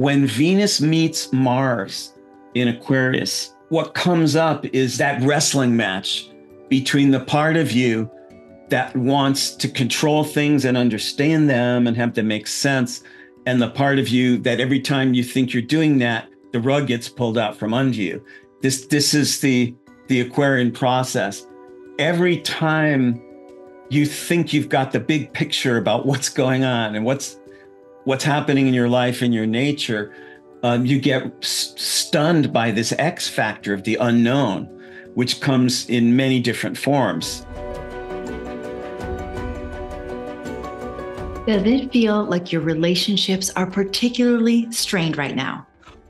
when Venus meets Mars in Aquarius, what comes up is that wrestling match between the part of you that wants to control things and understand them and have them make sense, and the part of you that every time you think you're doing that, the rug gets pulled out from under you. This is the Aquarian process. Every time you think you've got the big picture about what's going on and what's happening in your life and your nature, you get stunned by this X factor of the unknown, which comes in many different forms. Does it feel like your relationships are particularly strained right now?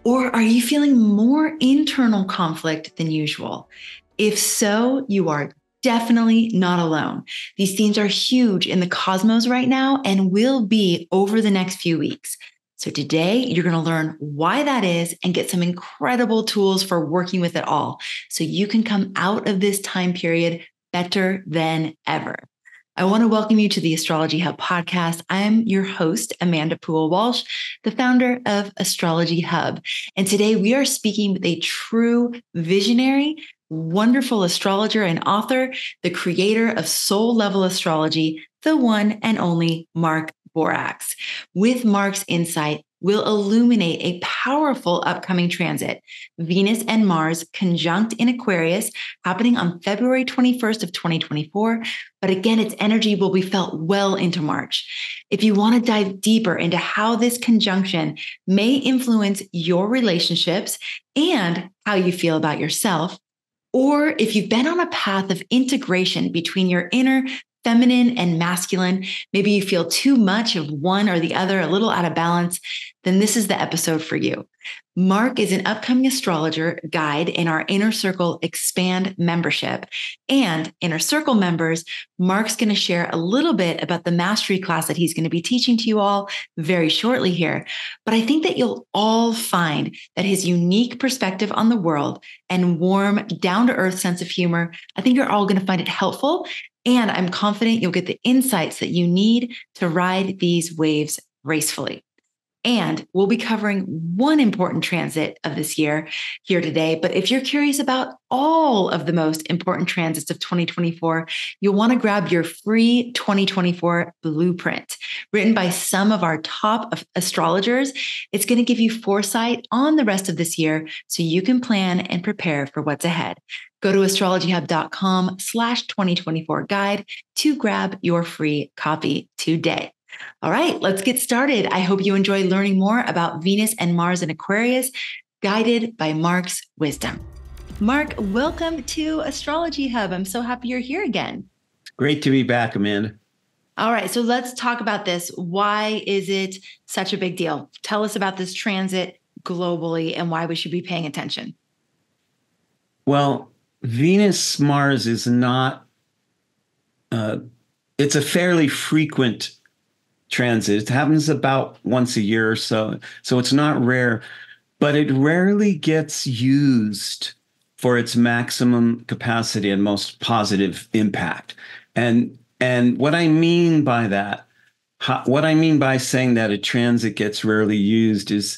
Or are you feeling more internal conflict than usual? If so, you are definitely not alone. These themes are huge in the cosmos right now and will be over the next few weeks. So today you're going to learn why that is and get some incredible tools for working with it all, so you can come out of this time period better than ever. I want to welcome you to the Astrology Hub podcast. I'm your host, Amanda Pua Walsh, the founder of Astrology Hub. And today we are speaking with a true visionary, wonderful astrologer and author, the creator of Soul Level Astrology, the one and only Mark Borax. With Mark's insight, we'll illuminate a powerful upcoming transit, Venus and Mars conjunct in Aquarius, happening on February 21st of 2024. But again, its energy will be felt well into March. If you want to dive deeper into how this conjunction may influence your relationships and how you feel about yourself, or if you've been on a path of integration between your inner feminine and masculine, maybe you feel too much of one or the other, a little out of balance, then this is the episode for you. Mark is an upcoming astrologer guide in our Inner Circle Expand membership. And Inner Circle members, Mark's going to share a little bit about the mastery class that he's going to be teaching to you all very shortly here. But I think that you'll all find that his unique perspective on the world and warm, down-to-earth sense of humor, I think you're all going to find it helpful. And I'm confident you'll get the insights that you need to ride these waves gracefully. And we'll be covering one important transit of this year here today. But if you're curious about all of the most important transits of 2024, you'll want to grab your free 2024 blueprint written by some of our top astrologers. It's going to give you foresight on the rest of this year so you can plan and prepare for what's ahead. Go to astrologyhub.com/2024guide to grab your free copy today. All right, let's get started. I hope you enjoy learning more about Venus and Mars in Aquarius, guided by Mark's wisdom. Mark, welcome to Astrology Hub. I'm so happy you're here again. Great to be back, Amanda. All right, so let's talk about this. Why is it such a big deal? Tell us about this transit globally and why we should be paying attention. Well, Venus-Mars is not, it's a fairly frequent transit. It happens about once a year or so. So it's not rare, but it rarely gets used for its maximum capacity and most positive impact. And what I mean by that, what I mean by saying that a transit gets rarely used is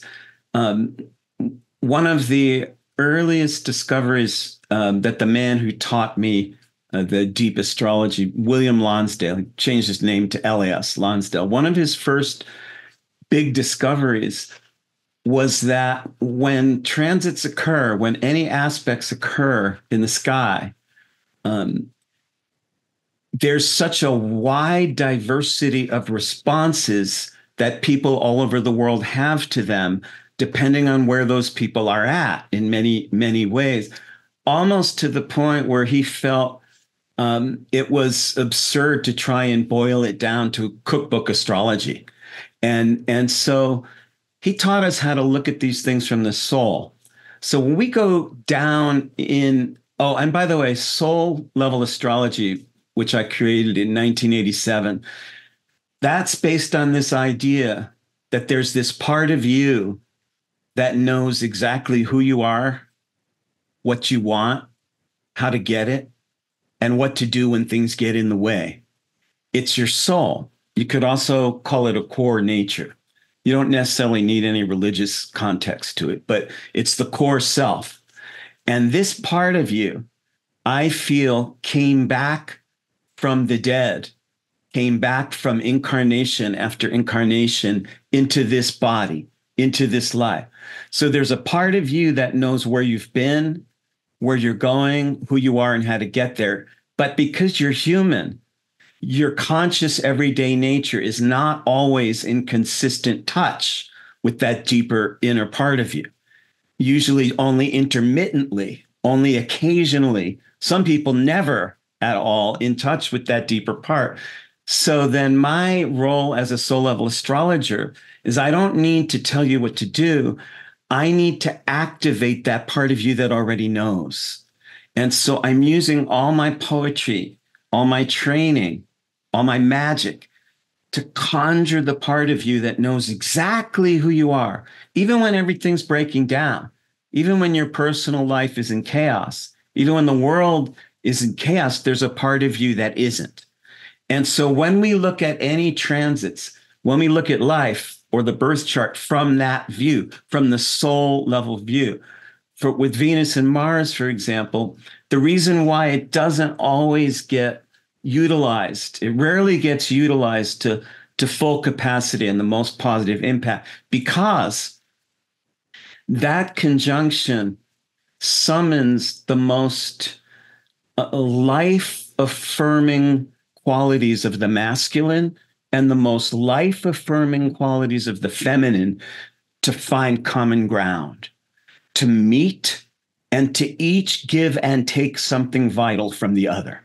one of the earliest discoveries that the man who taught me the deep astrology, William Lonsdale, he changed his name to Elias Lonsdale. One of his first big discoveries was that when transits occur, when any aspects occur in the sky, there's such a wide diversity of responses that people all over the world have to them, depending on where those people are at in many, many ways, almost to the point where he felt it was absurd to try and boil it down to cookbook astrology. And so he taught us how to look at these things from the soul. So when we go down in, oh, and by the way, Soul Level Astrology, which I created in 1987, that's based on this idea that there's this part of you that knows exactly who you are, what you want, how to get it, and what to do when things get in the way. It's your soul. You could also call it a core nature. You don't necessarily need any religious context to it, but it's the core self. And this part of you, I feel, came back from the dead, came back from incarnation after incarnation into this body, into this life. So there's a part of you that knows where you've been, where you're going, who you are, and how to get there. But because you're human, your conscious everyday nature is not always in consistent touch with that deeper inner part of you. Usually only intermittently, only occasionally. Some people never at all in touch with that deeper part. So then my role as a soul level astrologer is I don't need to tell you what to do. I need to activate that part of you that already knows. And so I'm using all my poetry, all my training, all my magic to conjure the part of you that knows exactly who you are, even when everything's breaking down, even when your personal life is in chaos, even when the world is in chaos, there's a part of you that isn't. And so when we look at any transits, when we look at life or the birth chart from that view, from the soul level view, with Venus and Mars, for example, the reason why it doesn't always get utilized, it rarely gets utilized to full capacity and the most positive impact, because that conjunction summons the most life-affirming qualities of the masculine and the most life-affirming qualities of the feminine to find common ground, to meet, and to each give and take something vital from the other.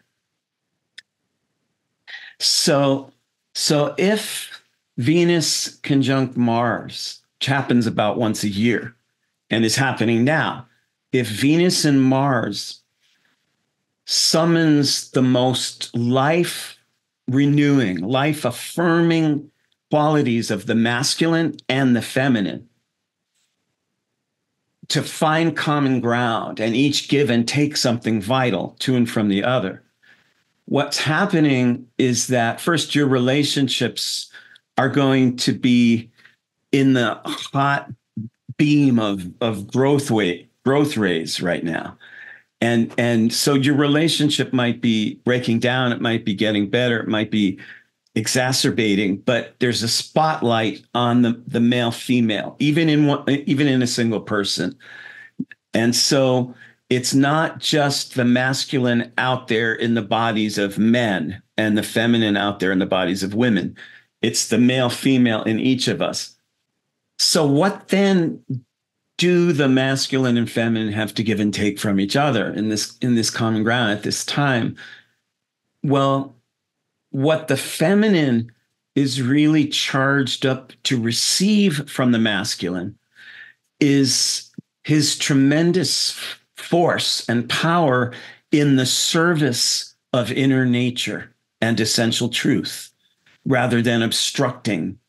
So if Venus conjunct Mars, which happens about once a year and is happening now, if Venus and Mars summons the most life-renewing, life-affirming qualities of the masculine and the feminine, to find common ground and each give and take something vital to and from the other. What's happening is that first, your relationships are going to be in the hot beam of growth rays right now. And so your relationship might be breaking down. It might be getting better. It might be exacerbating, but there's a spotlight on the male-female, even in a single person. And so it's not just the masculine out there in the bodies of men and the feminine out there in the bodies of women. It's the male-female in each of us. So what then do the masculine and feminine have to give and take from each other in this common ground at this time? Well, what the feminine is really charged up to receive from the masculine is his tremendous force and power in the service of inner nature and essential truth, rather than obstructing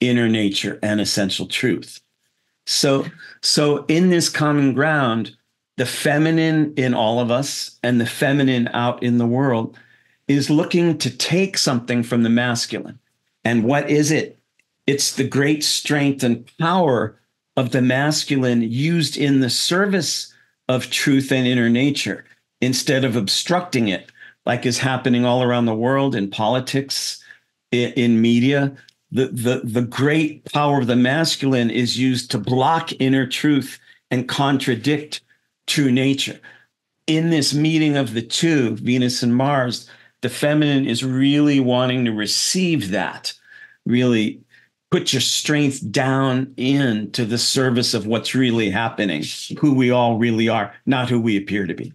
inner nature and essential truth. So in this common ground, the feminine in all of us and the feminine out in the world is looking to take something from the masculine. And what is it? It's the great strength and power of the masculine used in the service of truth and inner nature, instead of obstructing it, like is happening all around the world in politics, in media. The great power of the masculine is used to block inner truth and contradict true nature. In this meeting of the two, Venus and Mars, the feminine is really wanting to receive that, really put your strength down into the service of what's really happening, who we all really are, not who we appear to be.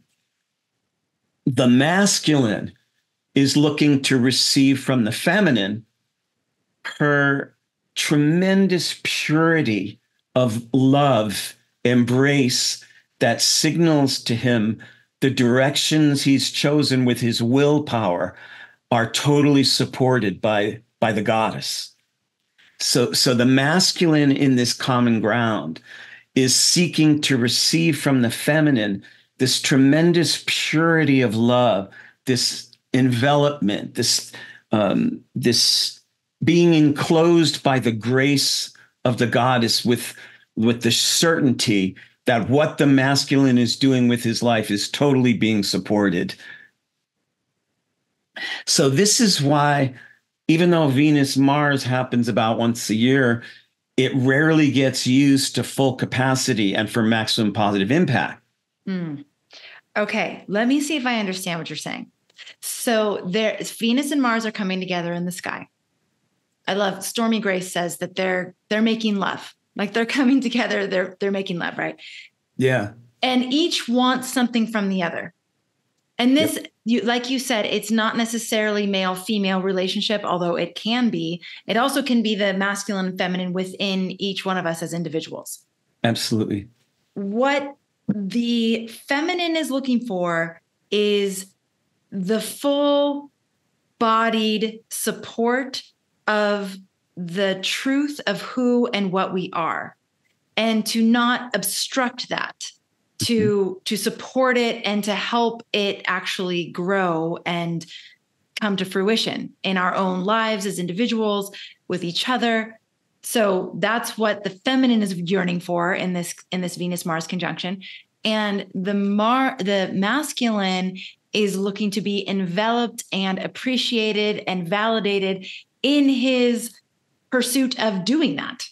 The masculine is looking to receive from the feminine her tremendous purity of love, embrace, that signals to him the directions he's chosen with his willpower are totally supported by the goddess. So the masculine in this common ground is seeking to receive from the feminine this tremendous purity of love, this envelopment, this being enclosed by the grace of the goddess with the certainty that what the masculine is doing with his life is totally being supported. So this is why, even though Venus-Mars happens about once a year, it rarely gets used to full capacity and for maximum positive impact. Mm. Okay, let me see if I understand what you're saying. So there, Venus and Mars are coming together in the sky. I love Stormy Grace says that they're making love. Like they're coming together, they're making love, right? Yeah. And each wants something from the other. And this, yep. You, like you said, it's not necessarily male-female relationship, although it can be. It also can be the masculine and feminine within each one of us as individuals. Absolutely. What the feminine is looking for is the full-bodied support of the truth of who and what we are, and to not obstruct that. To support it and to help it actually grow and come to fruition in our own lives as individuals with each other. So that's what the feminine is yearning for in this Venus-Mars conjunction. And the masculine is looking to be enveloped and appreciated and validated in his pursuit of doing that,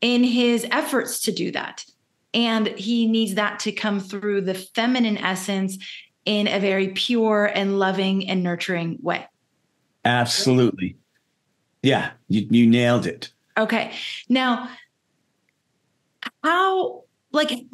in his efforts to do that. And he needs that to come through the feminine essence in a very pure and loving and nurturing way. Absolutely. Yeah, you nailed it. Okay. Now, how might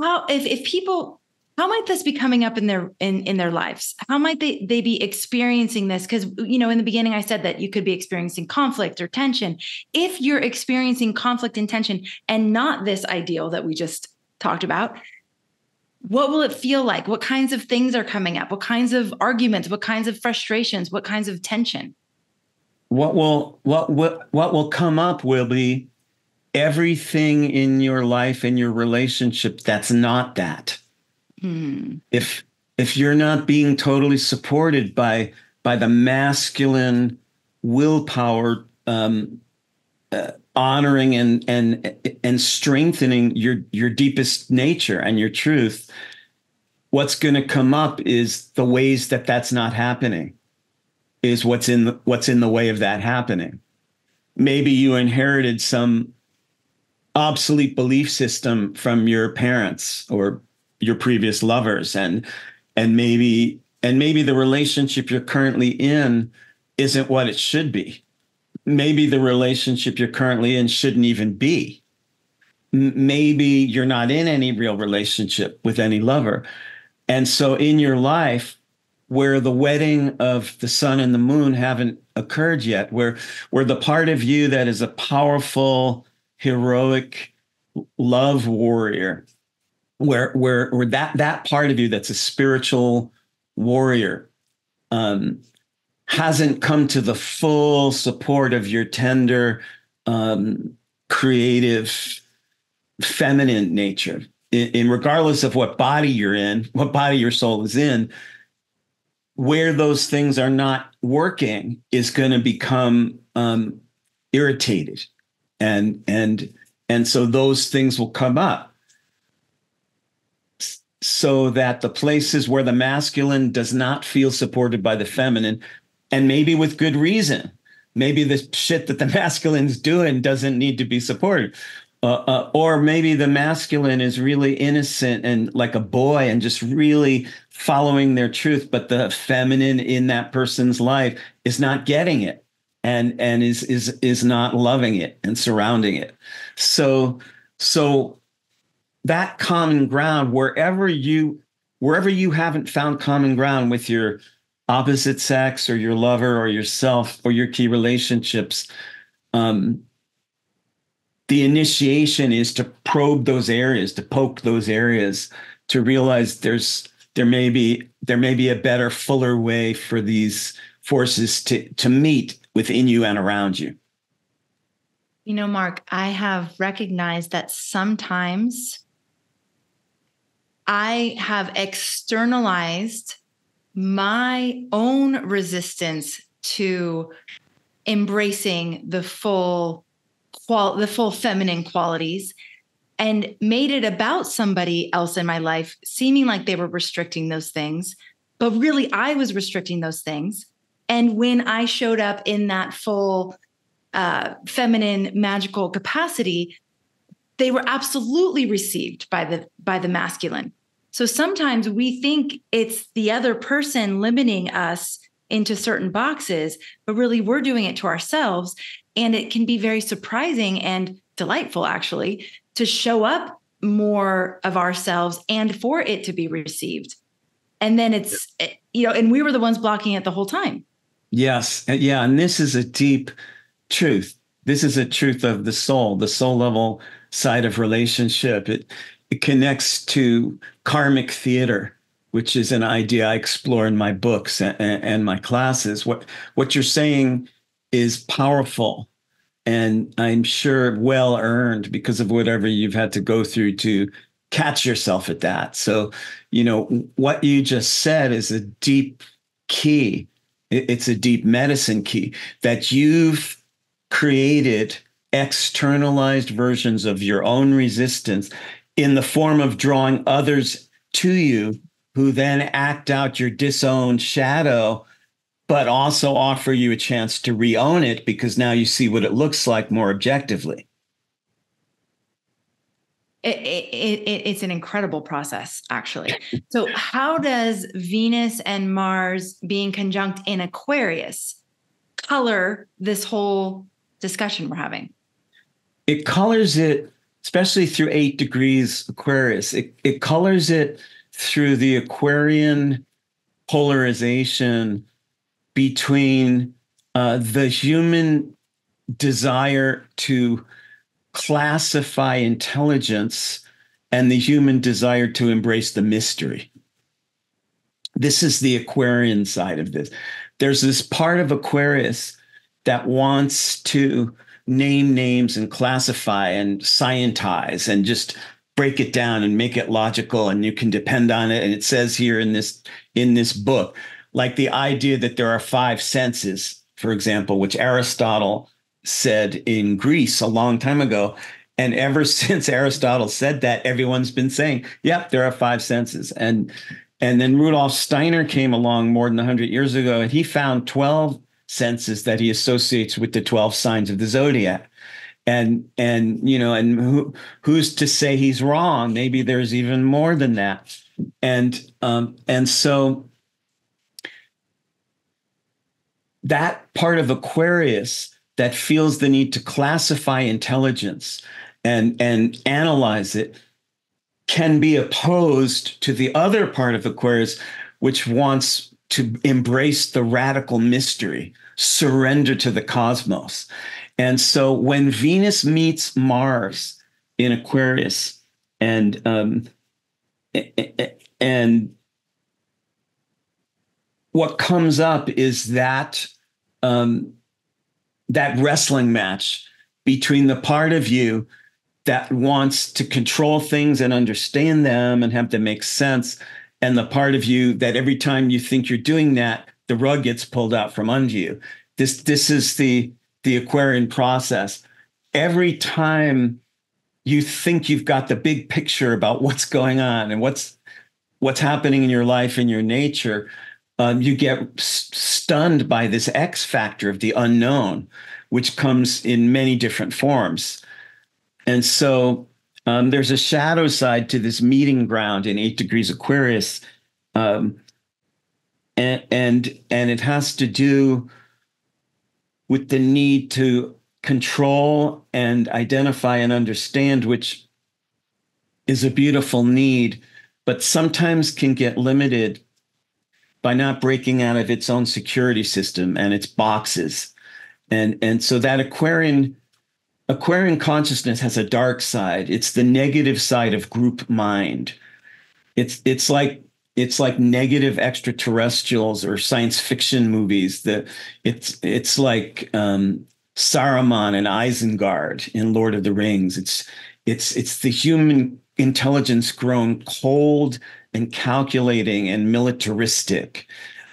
this be coming up in their lives? How might they be experiencing this? Because, you know, in the beginning, I said that you could be experiencing conflict or tension. If you're experiencing conflict and tension and not this ideal that we just talked about, what will it feel like? What kinds of things are coming up? What kinds of arguments? What kinds of frustrations? What kinds of tension? What will come up will be everything in your life and your relationship that's not that. Mm. If you're not being totally supported by the masculine willpower, honoring and strengthening your deepest nature and your truth, what's going to come up is the ways that that's not happening, is what's in the way of that happening. Maybe you inherited some obsolete belief system from your parents or your previous lovers, and maybe the relationship you're currently in isn't what it should be. Maybe the relationship you're currently in shouldn't even be. Maybe you're not in any real relationship with any lover. And so in your life, where the wedding of the sun and the moon haven't occurred yet, where the part of you that is a powerful, heroic love warrior, where that part of you that's a spiritual warrior, hasn't come to the full support of your tender, creative, feminine nature. In regardless of what body you're in, what body your soul is in, where those things are not working is going to become irritated, and so those things will come up. So that the places where the masculine does not feel supported by the feminine. And maybe with good reason, maybe the shit that the masculine's doing doesn't need to be supported. Or maybe the masculine is really innocent and like a boy and just really following their truth. But the feminine in that person's life is not getting it and is not loving it and surrounding it. So that common ground, wherever you haven't found common ground with your opposite sex or your lover or yourself or your key relationships, the initiation is to probe those areas, to poke those areas, to realize there may be a better, fuller way for these forces to meet within you and around you. You know, Mark, I have recognized that sometimes I have externalized my own resistance to embracing the full the full feminine qualities and made it about somebody else in my life, seeming like they were restricting those things. But really, I was restricting those things. And when I showed up in that full feminine magical capacity, they were absolutely received by the masculine. So sometimes we think it's the other person limiting us into certain boxes, but really we're doing it to ourselves. And it can be very surprising and delightful, actually, to show up more of ourselves and for it to be received. And then it's, you know, and we were the ones blocking it the whole time. Yes. Yeah. And this is a deep truth. This is a truth of the soul level side of relationship. It connects to karmic theater, which is an idea I explore in my books and my classes. What you're saying is powerful, and I'm sure well earned because of whatever you've had to go through to catch yourself at that. So, you know, what you just said is a deep key. It's a deep medicine key that you've created externalized versions of your own resistance in the form of drawing others to you who then act out your disowned shadow, but also offer you a chance to re-own it because now you see what it looks like more objectively. It's an incredible process, actually. So how does Venus and Mars being conjunct in Aquarius color this whole discussion we're having? It colors it, especially through 8 degrees Aquarius. It colors it through the Aquarian polarization between the human desire to classify intelligence and the human desire to embrace the mystery. This is the Aquarian side of this. There's this part of Aquarius that wants to name names and classify and scientize and just break it down and make it logical, and you can depend on it. And it says here in this book, like the idea that there are 5 senses, for example, which Aristotle said in Greece a long time ago. And ever since Aristotle said that, everyone's been saying, yep, there are 5 senses. And then Rudolf Steiner came along more than 100 years ago, and he found 12 senses that he associates with the 12 signs of the zodiac. And you know, and who's to say he's wrong? Maybe there's even more than that. And so that part of Aquarius that feels the need to classify intelligence and analyze it can be opposed to the other part of Aquarius, which wants to embrace the radical mystery, surrender to the cosmos. And so when Venus meets Mars in Aquarius and what comes up is that that wrestling match between the part of you that wants to control things and understand them and have them make sense, and the part of you that every time you think you're doing that, the rug gets pulled out from under you. This is the Aquarian process. Every time you think you've got the big picture about what's going on and what's happening in your life and your nature, you get stunned by this X factor of the unknown, which comes in many different forms. And so there's a shadow side to this meeting ground in 8 degrees Aquarius. And it has to do with the need to control and identify and understand, which is a beautiful need, but sometimes can get limited by not breaking out of its own security system and its boxes. And so that Aquarian consciousness has a dark side. It's the negative side of group mind. It's like negative extraterrestrials or science fiction movies. It's like Saruman and Isengard in Lord of the Rings. It's the human intelligence grown cold and calculating and militaristic.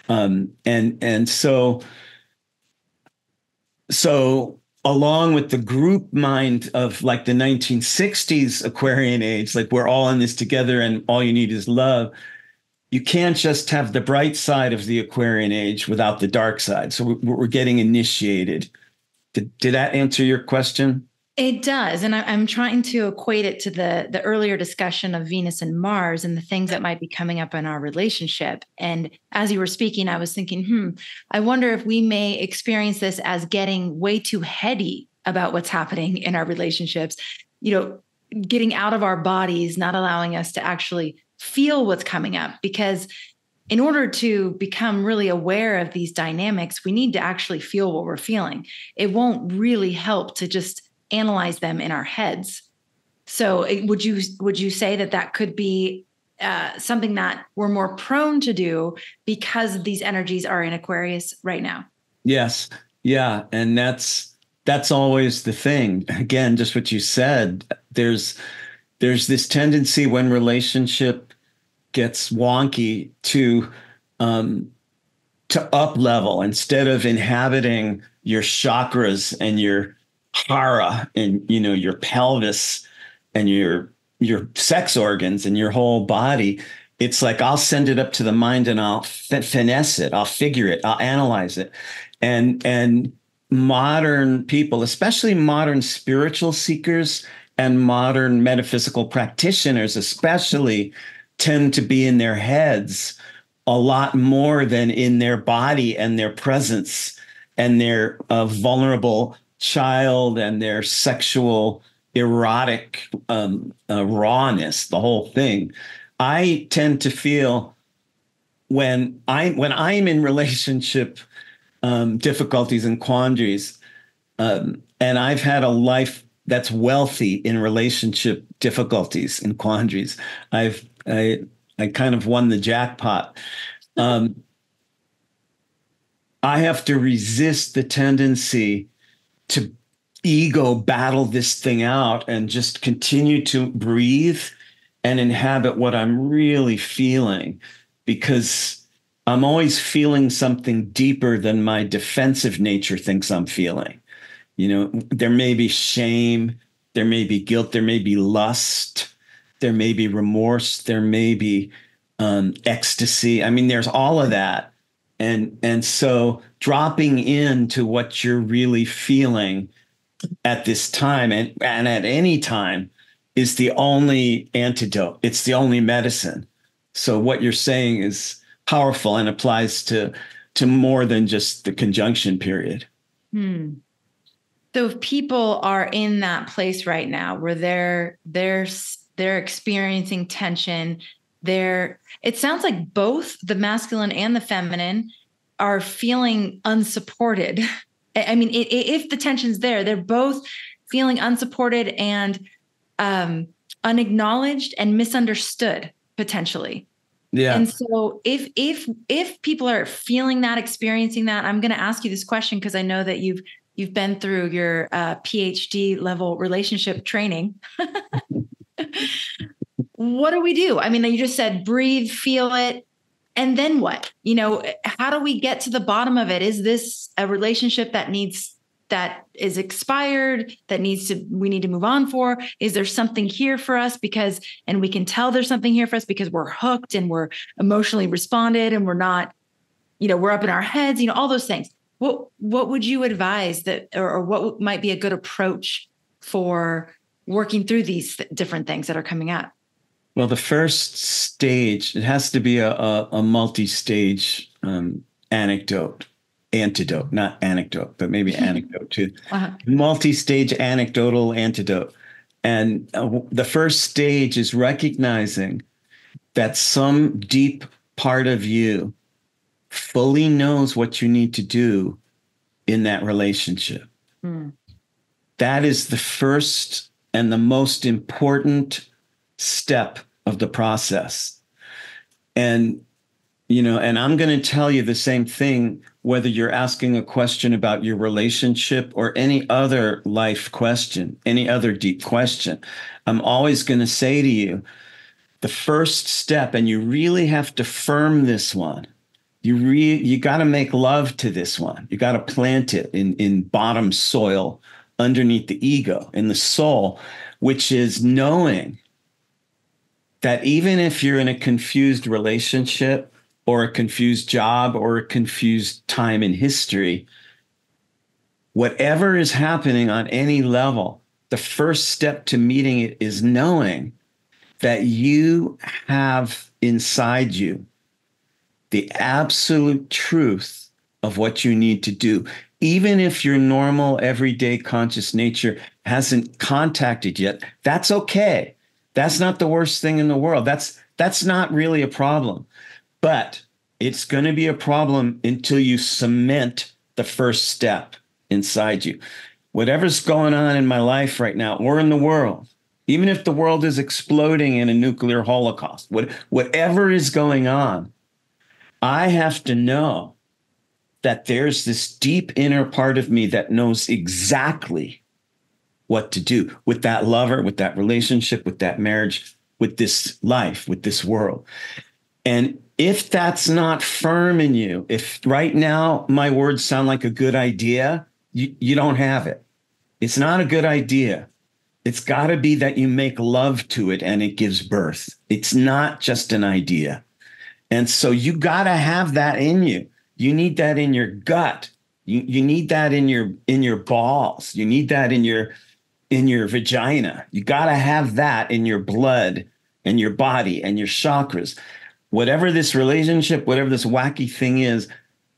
So along with the group mind of like the 1960s Aquarian age, like we're all in this together and all you need is love. You can't just have the bright side of the Aquarian age without the dark side. So we're getting initiated. Did that answer your question? It does. And I'm trying to equate it to the earlier discussion of Venus and Mars and the things that might be coming up in our relationship. And as you were speaking, I was thinking, I wonder if we may experience this as getting way too heady about what's happening in our relationships, you know, getting out of our bodies, not allowing us to actually feel what's coming up. Because in order to become really aware of these dynamics, we need to actually feel what we're feeling. It won't really help to just analyze them in our heads. So would you say that could be something that we're more prone to do because these energies are in Aquarius right now? Yes. Yeah. And that's always the thing. Again, just what you said, there's this tendency when relationship gets wonky to up level instead of inhabiting your chakras and your hara and, you know, your pelvis and your sex organs and your whole body. It's like, I'll send it up to the mind and I'll finesse it. I'll figure it. I'll analyze it. And modern people, especially modern spiritual seekers and modern metaphysical practitioners, especially, tend to be in their heads a lot more than in their body and their presence and their vulnerable child and their sexual erotic rawness, the whole thing. I tend to feel when I'm in relationship difficulties and quandaries, and I've had a life that's wealthy in relationship difficulties and quandaries. I kind of won the jackpot. I have to resist the tendency to ego battle this thing out and just continue to breathe and inhabit what I'm really feeling, because I'm always feeling something deeper than my defensive nature thinks I'm feeling. You know, there may be shame, there may be guilt, there may be lust, there may be remorse, there may be ecstasy. I mean, there's all of that. And so dropping into what you're really feeling at this time and at any time is the only antidote. It's the only medicine. So what you're saying is powerful and applies to more than just the conjunction period. So if people are in that place right now where they're experiencing tension, it sounds like both the masculine and the feminine are feeling unsupported. I mean, if the tension's there, they're both feeling unsupported and unacknowledged and misunderstood potentially. Yeah. And so if people are feeling that, experiencing that, I'm going to ask you this question because I know that you've been through your PhD level relationship training. What do we do? I mean, you just said breathe, feel it. And then what? You know, how do we get to the bottom of it? Is this a relationship that is expired, we need to move on for? Is there something here for us and we can tell there's something here for us because we're hooked and we're emotionally responded and we're not, you know, we're up in our heads, you know, all those things. What would you advise or what might be a good approach for working through these different things that are coming up? Well, the first stage, it has to be a multi-stage antidote, not anecdote, but maybe anecdote too. Uh-huh. Multi-stage anecdotal antidote. And the first stage is recognizing that some deep part of you fully knows what you need to do in that relationship. Mm. That is the first and the most important step of the process. And, you know, and I'm going to tell you the same thing, whether you're asking a question about your relationship or any other life question, any other deep question. I'm always going to say to you, the first step, and you really have to firm this one, You got to make love to this one. You got to plant it in bottom soil underneath the ego, in the soul, which is knowing that even if you're in a confused relationship or a confused job or a confused time in history, whatever is happening on any level, the first step to meeting it is knowing that you have inside you the absolute truth of what you need to do. Even if your normal, everyday conscious nature hasn't contacted yet, that's okay. That's not the worst thing in the world. That's not really a problem. But it's going to be a problem until you cement the first step inside you. Whatever's going on in my life right now or in the world, even if the world is exploding in a nuclear holocaust, whatever is going on, I have to know that there's this deep inner part of me that knows exactly what to do with that lover, with that relationship, with that marriage, with this life, with this world. And if that's not firm in you, if right now my words sound like a good idea, you don't have it. It's not a good idea. It's got to be that you make love to it and it gives birth. It's not just an idea. And so you got to have that in you. You need that in your gut. You need that in your balls. You need that in your vagina. You got to have that in your blood and your body and your chakras. Whatever this relationship, whatever this wacky thing is,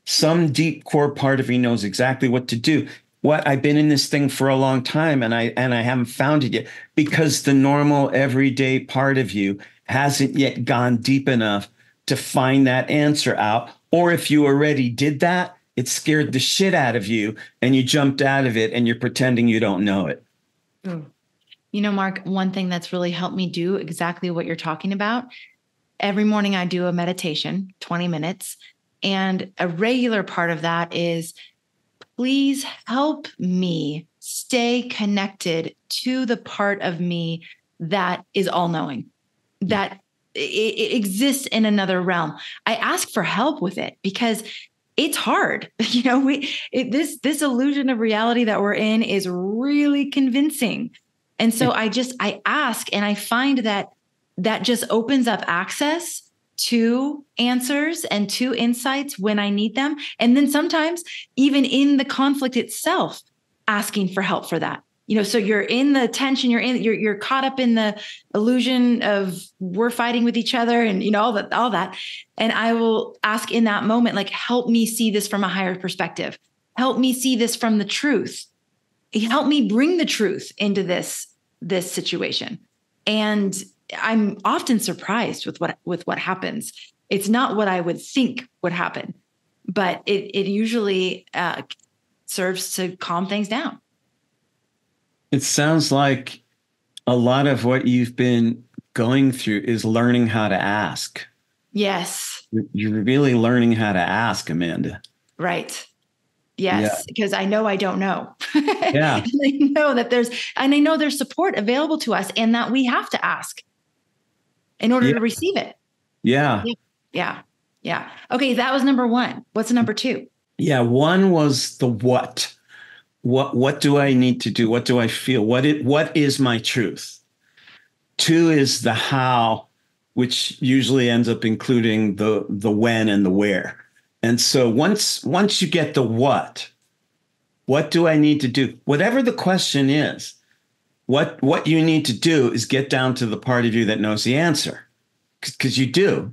some deep core part of me knows exactly what to do. What, I've been in this thing for a long time and I haven't found it yet, because the normal everyday part of you hasn't yet gone deep enough to find that answer out. Or if you already did that, it scared the shit out of you and you jumped out of it and you're pretending you don't know it. You know, Mark, one thing that's really helped me do exactly what you're talking about. Every morning I do a meditation, 20 minutes. And a regular part of that is, please help me stay connected to the part of me that is all knowing, that it exists in another realm. I ask for help with it because it's hard. You know, this illusion of reality that we're in is really convincing. And so I ask, and I find that just opens up access to answers and to insights when I need them. And then sometimes even in the conflict itself, asking for help for that. You know, so you're in the tension, you're caught up in the illusion of we're fighting with each other and, you know, all that. And I will ask in that moment, like, help me see this from a higher perspective. Help me see this from the truth. Help me bring the truth into this situation. And I'm often surprised with what happens. It's not what I would think would happen, but it usually serves to calm things down. It sounds like a lot of what you've been going through is learning how to ask. Yes. You're really learning how to ask, Amanda. Right. Yes, because I know I don't know. Yeah. I know there's support available to us and that we have to ask in order to receive it. Yeah. Okay. That was number one. What's number two? Yeah. One was the what. What do I need to do? What do I feel? What is my truth? Two is the how, which usually ends up including the when and the where. And so once you get the what do I need to do? Whatever the question is, what you need to do is get down to the part of you that knows the answer, because you do.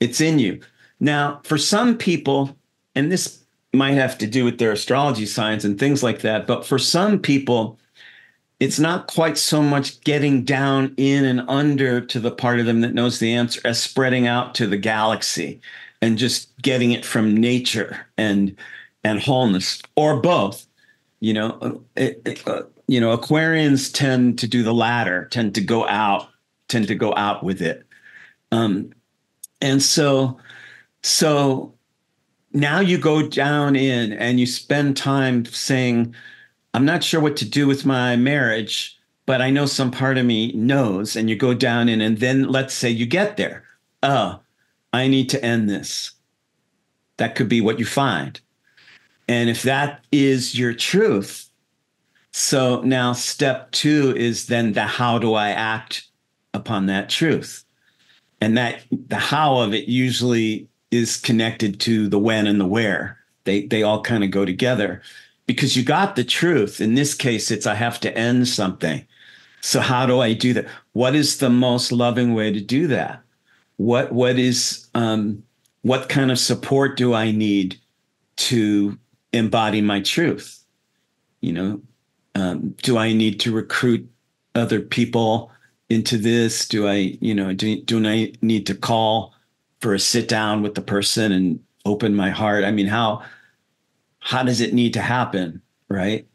It's in you. Now, for some people, and this might have to do with their astrology signs and things like that, but for some people, it's not quite so much getting down in and under to the part of them that knows the answer as spreading out to the galaxy and just getting it from nature and wholeness, or both. You know, Aquarians tend to do the latter, tend to go out with it. And so now you go down in and you spend time saying, I'm not sure what to do with my marriage, but I know some part of me knows. And you go down in, and then let's say you get there. I need to end this. That could be what you find. And if that is your truth, so now step two is then the how do I act upon that truth? And that the how of it usually is connected to the when and the where. They all kind of go together because you got the truth. In this case, it's I have to end something. So how do I do that? What is the most loving way to do that? What kind of support do I need to embody my truth? You know, do I need to recruit other people into this? Do I need to call for a sit down with the person and open my heart? I mean, how does it need to happen, right?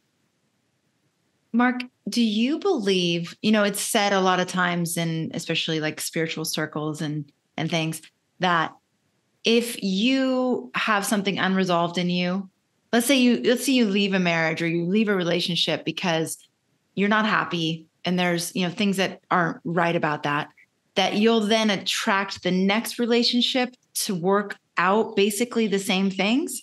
Mark, do you believe, you know, it's said a lot of times in especially like spiritual circles and things that if you have something unresolved in you, let's say you leave a marriage or you leave a relationship because you're not happy and there's, you know, things that aren't right about that, that you'll then attract the next relationship to work out basically the same things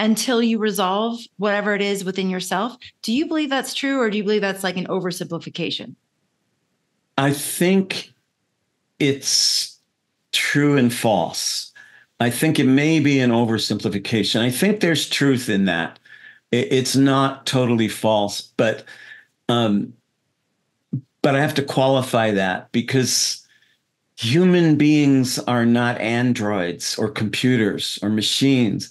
until you resolve whatever it is within yourself. Do you believe that's true, or do you believe that's like an oversimplification? I think it's true and false. I think it may be an oversimplification. I think there's truth in that. It's not totally false, but I have to qualify that because human beings are not androids or computers or machines.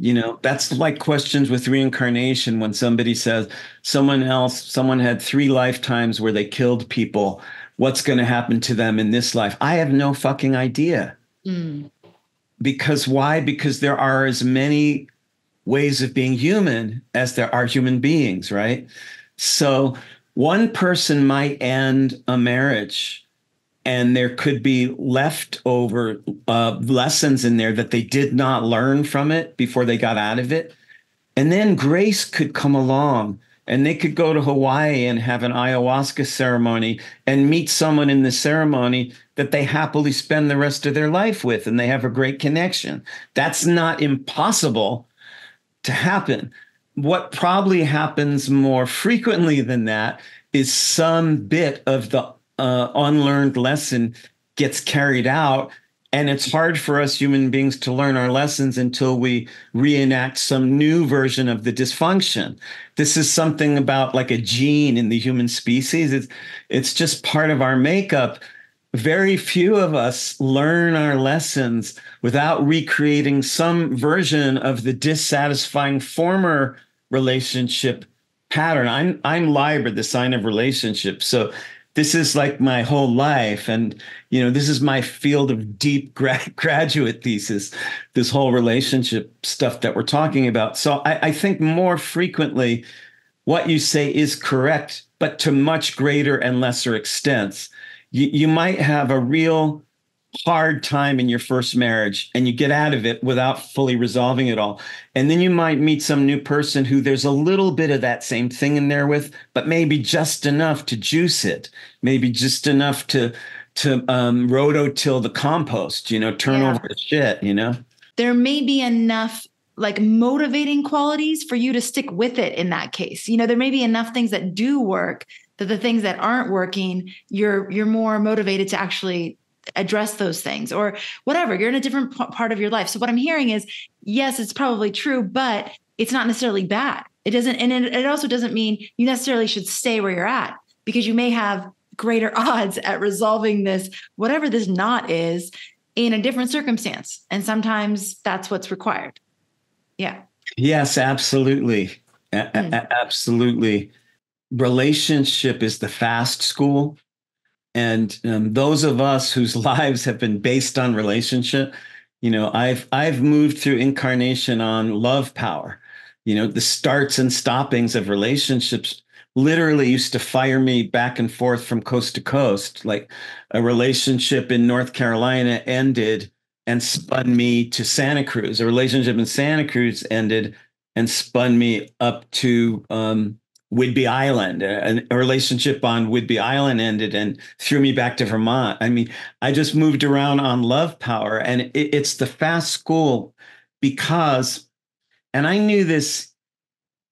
You know, that's like questions with reincarnation. When somebody says someone had 3 lifetimes where they killed people, what's going to happen to them in this life? I have no fucking idea. Mm. Because why? Because there are as many ways of being human as there are human beings, right? So one person might end a marriage and there could be leftover lessons in there that they did not learn from it before they got out of it. And then grace could come along and they could go to Hawaii and have an ayahuasca ceremony and meet someone in the ceremony that they happily spend the rest of their life with, and they have a great connection. That's not impossible to happen. What probably happens more frequently than that is some bit of the unlearned lesson gets carried out, and it's hard for us human beings to learn our lessons until we reenact some new version of the dysfunction. This is something about like a gene in the human species. It's just part of our makeup. Very few of us learn our lessons without recreating some version of the dissatisfying former relationship pattern. I'm Libra, the sign of relationship. So this is like my whole life. And, you know, this is my field of deep graduate thesis, this whole relationship stuff that we're talking about. So I think more frequently what you say is correct, but to much greater and lesser extents. You might have a real hard time in your first marriage and you get out of it without fully resolving it all. And then you might meet some new person who there's a little bit of that same thing in there with, but maybe just enough to juice it, maybe just enough to rototill the compost, you know, turn over the shit, you know. There may be enough like motivating qualities for you to stick with it in that case. You know, there may be enough things that do work, that the things that aren't working, you're more motivated to actually address those things or whatever. You're in a different part of your life. So what I'm hearing is, yes, it's probably true, but it's not necessarily bad. It doesn't, and it also doesn't mean you necessarily should stay where you're at, because you may have greater odds at resolving this, whatever this knot is, in a different circumstance. And sometimes that's what's required. Yeah. Yes, absolutely. Absolutely. Relationship is the fast school. And those of us whose lives have been based on relationship, you know, I've moved through incarnation on love power. You know, the starts and stoppings of relationships literally used to fire me back and forth from coast to coast. Like a relationship in North Carolina ended and spun me to Santa Cruz. A relationship in Santa Cruz ended and spun me up to Whidbey Island. A relationship on Whidbey Island ended and threw me back to Vermont. I mean, I just moved around on love power, and it's the fast school because, and I knew this,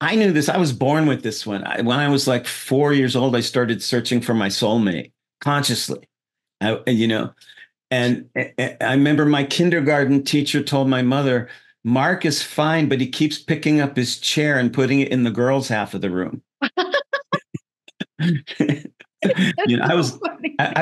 I was born with this one. When I was like 4 years old, I started searching for my soulmate consciously, and I remember my kindergarten teacher told my mother, Mark is fine, but he keeps picking up his chair and putting it in the girls' half of the room. I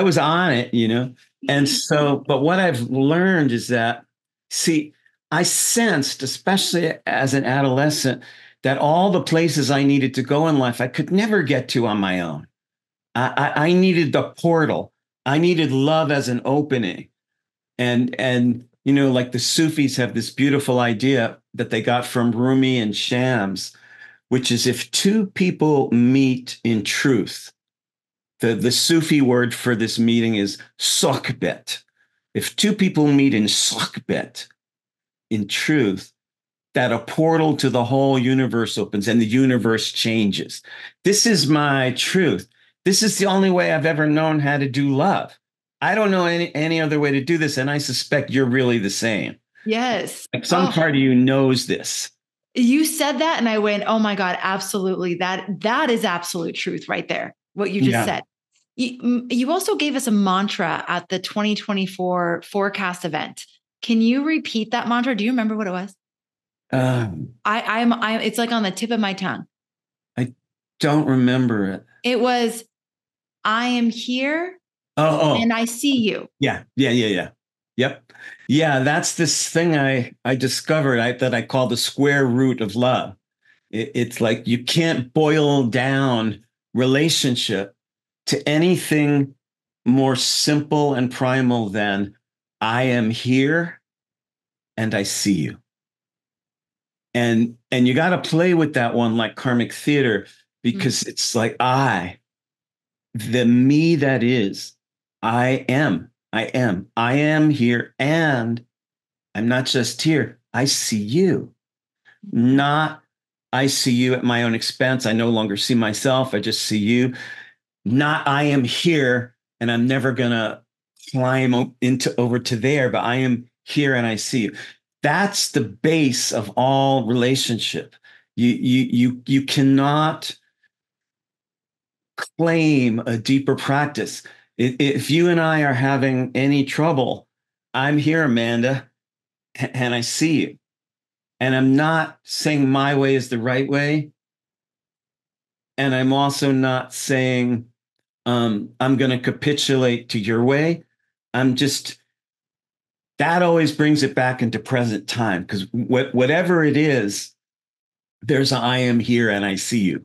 was on it, And so, but what I've learned is that, see, I sensed, especially as an adolescent, that all the places I needed to go in life, I could never get to on my own. I needed the portal. I needed love as an opening. And like the Sufis have this beautiful idea that they got from Rumi and Shams, which is if two people meet in truth, the Sufi word for this meeting is Sokbet. If two people meet in Sokbet, in truth, that a portal to the whole universe opens and the universe changes. This is my truth. This is the only way I've ever known how to do love. I don't know any other way to do this. And I suspect you're really the same. Yes. Like some part of you knows this. You said that and I went, oh my God, absolutely. That is absolute truth right there. What you just said. You also gave us a mantra at the 2024 forecast event. Can you repeat that mantra? Do you remember what it was? It's like on the tip of my tongue. I don't remember it. It was, I am here. And I see you. Yeah. Yep. Yeah. That's this thing I discovered that I call the square root of love. It's like, you can't boil down relationship to anything more simple and primal than I am here and I see you. And you got to play with that one like karmic theater, because it's like the me that is, I am here, and I'm not just here. I see you, not I see you at my own expense. I no longer see myself. I just see you. Not I am here and I'm never going to climb over to there, but I am here and I see you. That's the base of all relationship. You cannot claim a deeper practice. If you and I are having any trouble, I'm here, Amanda, and I see you. And I'm not saying my way is the right way. And I'm also not saying I'm going to capitulate to your way. That always brings it back into present time, because whatever it is, there's an I am here and I see you.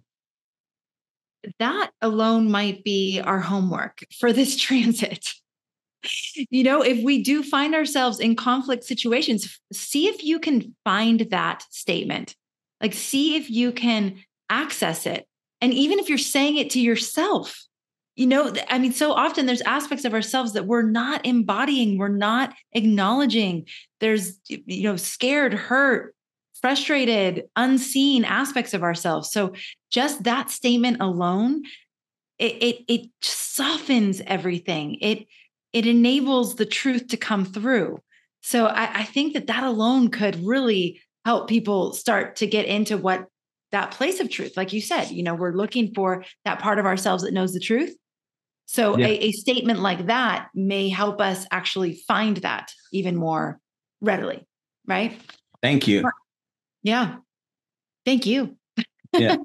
That alone might be our homework for this transit. If we do find ourselves in conflict situations, see if you can find that statement, like see if you can access it. And even if you're saying it to yourself, so often there's aspects of ourselves that we're not embodying, we're not acknowledging. There's, scared, hurt, frustrated, unseen aspects of ourselves. So just that statement alone, it softens everything. It enables the truth to come through. So I think that alone could really help people start to get into what that place of truth, like you said, we're looking for that part of ourselves that knows the truth. So a statement like that may help us actually find that even more readily. Right. Thank you. Yeah. Thank you. Yeah.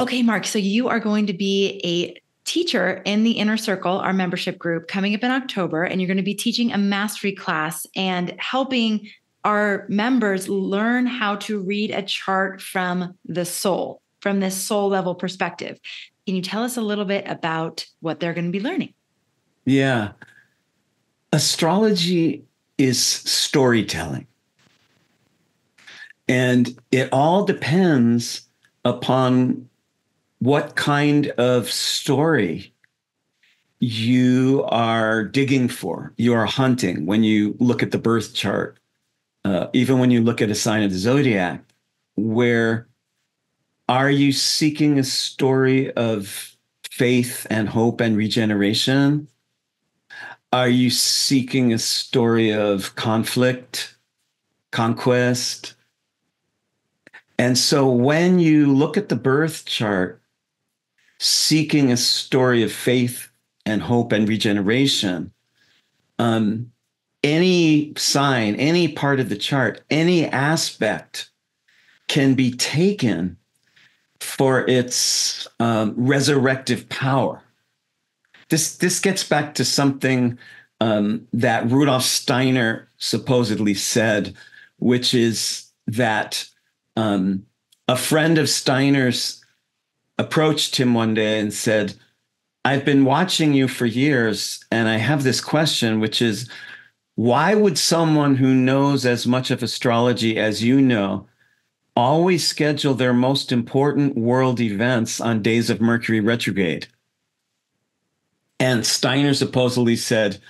Okay, Mark. So you are going to be a teacher in the Inner Circle, our membership group, coming up in October, and you're going to be teaching a mastery class and helping our members learn how to read a chart from the soul, from this soul level perspective. Can you tell us a little bit about what they're going to be learning? Yeah. Astrology is storytelling. And it all depends upon what kind of story you are digging for, you are hunting when you look at the birth chart, even when you look at a sign of the zodiac. Where are you seeking a story of faith and hope and regeneration? Are you seeking a story of conflict, conquest, And so when you look at the birth chart, seeking a story of faith and hope and regeneration, any sign, any part of the chart, any aspect can be taken for its resurrective power. This gets back to something that Rudolf Steiner supposedly said, which is that a friend of Steiner's approached him one day and said, I've been watching you for years, and I have this question, which is, why would someone who knows as much of astrology as you know always schedule their most important world events on days of Mercury retrograde? And Steiner supposedly said,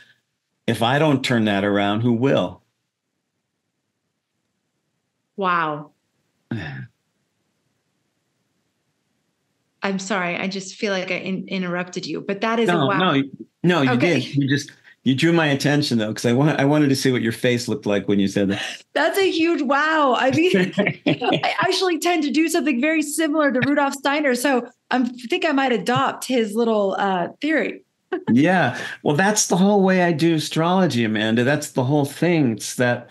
if I don't turn that around, who will? Wow. I'm sorry. I just feel like I interrupted you, but that is a wow. No, you okay. Did. You drew my attention though, because I wanted to see what your face looked like when you said that. That's a huge wow. I mean, I actually tend to do something very similar to Rudolf Steiner, so I think I might adopt his little theory. Yeah, well, that's the whole way I do astrology, Amanda. That's the whole thing. It's that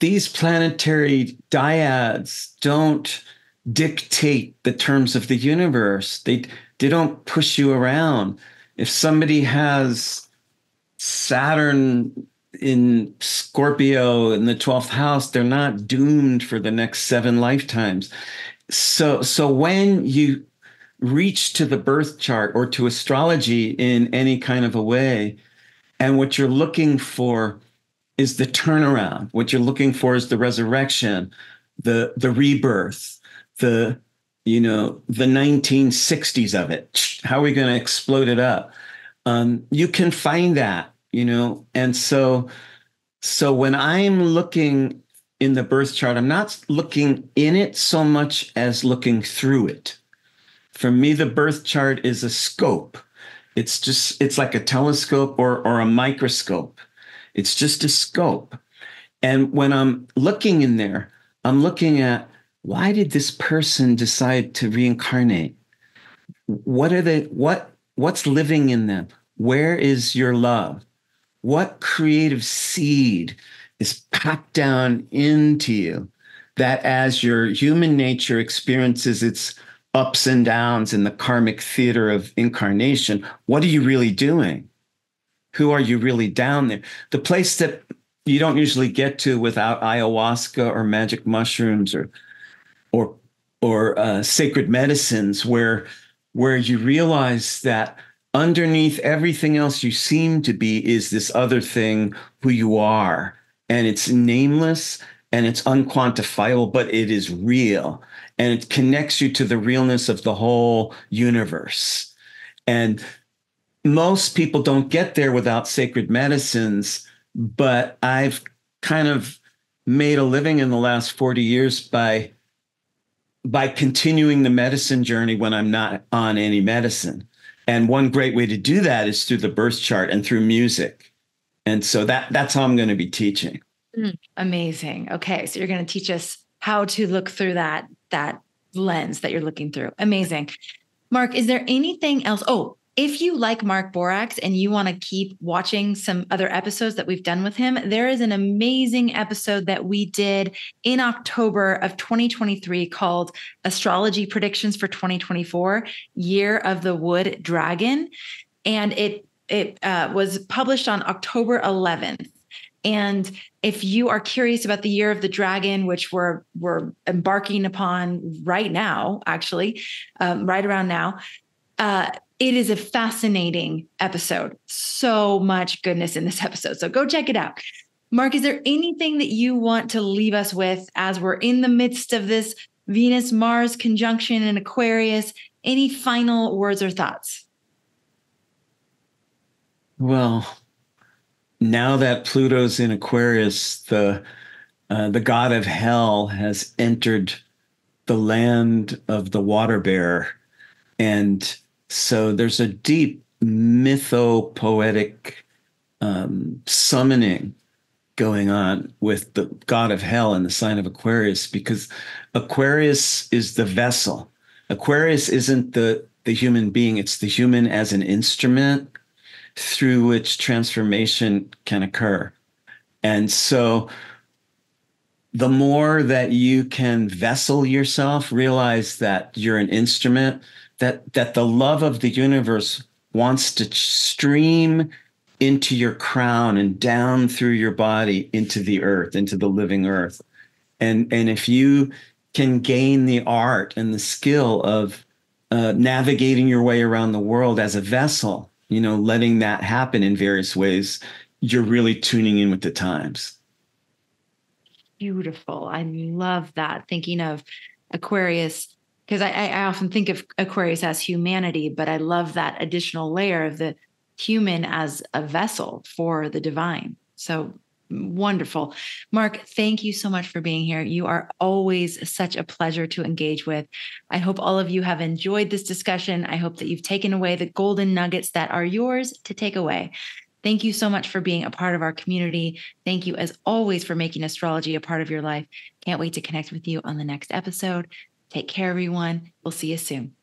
these planetary dyads don't dictate the terms of the universe. They don't push you around. If somebody has Saturn in Scorpio in the 12th house, they're not doomed for the next 7 lifetimes. So when you reach to the birth chart or to astrology in any kind of a way, and what you're looking for is the turnaround, what you're looking for is the resurrection, the rebirth, the 1960s of it. How are we going to explode it up? You can find that, and so when I'm looking in the birth chart, I'm not looking in it so much as looking through it. For me, the birth chart is a scope. It's like a telescope or a microscope. It's just a scope. And when I'm looking in there, I'm looking at, why did this person decide to reincarnate? What's living in them? Where is your love? What creative seed is packed down into you that as your human nature experiences its ups and downs in the karmic theater of incarnation, what are you really doing? Who are you really down there? The place that you don't usually get to without ayahuasca or magic mushrooms or sacred medicines, where you realize that underneath everything else you seem to be is this other thing, who you are. And it's nameless and it's unquantifiable, but it is real. And it connects you to the realness of the whole universe. And most people don't get there without sacred medicines, but I've kind of made a living in the last 40 years by continuing the medicine journey when I'm not on any medicine. And one great way to do that is through the birth chart and through music. And so that's how I'm going to be teaching. Amazing. Okay. So you're going to teach us how to look through that lens that you're looking through. Amazing. Mark, is there anything else? Oh, if you like Mark Borax and you want to keep watching some other episodes that we've done with him, there is an amazing episode that we did in October of 2023 called Astrology Predictions for 2024, Year of the Wood Dragon. And it was published on October 11th. And if you are curious about the Year of the Dragon, which we're embarking upon right now, actually, right around now, it is a fascinating episode. So much goodness in this episode. So go check it out. Mark, is there anything that you want to leave us with as we're in the midst of this Venus-Mars conjunction in Aquarius? Any final words or thoughts? Well, now that Pluto's in Aquarius, the god of hell has entered the land of the water bearer. And so there's a deep mythopoetic summoning going on with the god of hell and the sign of Aquarius, because Aquarius is the vessel. Aquarius isn't the human being. It's the human as an instrument through which transformation can occur. And so the more that you can vessel yourself, realize that you're an instrument, that the love of the universe wants to stream into your crown and down through your body into the earth, into the living earth. And if you can gain the art and the skill of navigating your way around the world as a vessel, you know, letting that happen in various ways, you're really tuning in with the times. Beautiful. I love that. Thinking of Aquarius, because I often think of Aquarius as humanity, but I love that additional layer of the human as a vessel for the divine. So wonderful. Mark, thank you so much for being here. You are always such a pleasure to engage with. I hope all of you have enjoyed this discussion. I hope that you've taken away the golden nuggets that are yours to take away. Thank you so much for being a part of our community. Thank you, as always, for making astrology a part of your life. Can't wait to connect with you on the next episode. Take care, everyone. We'll see you soon.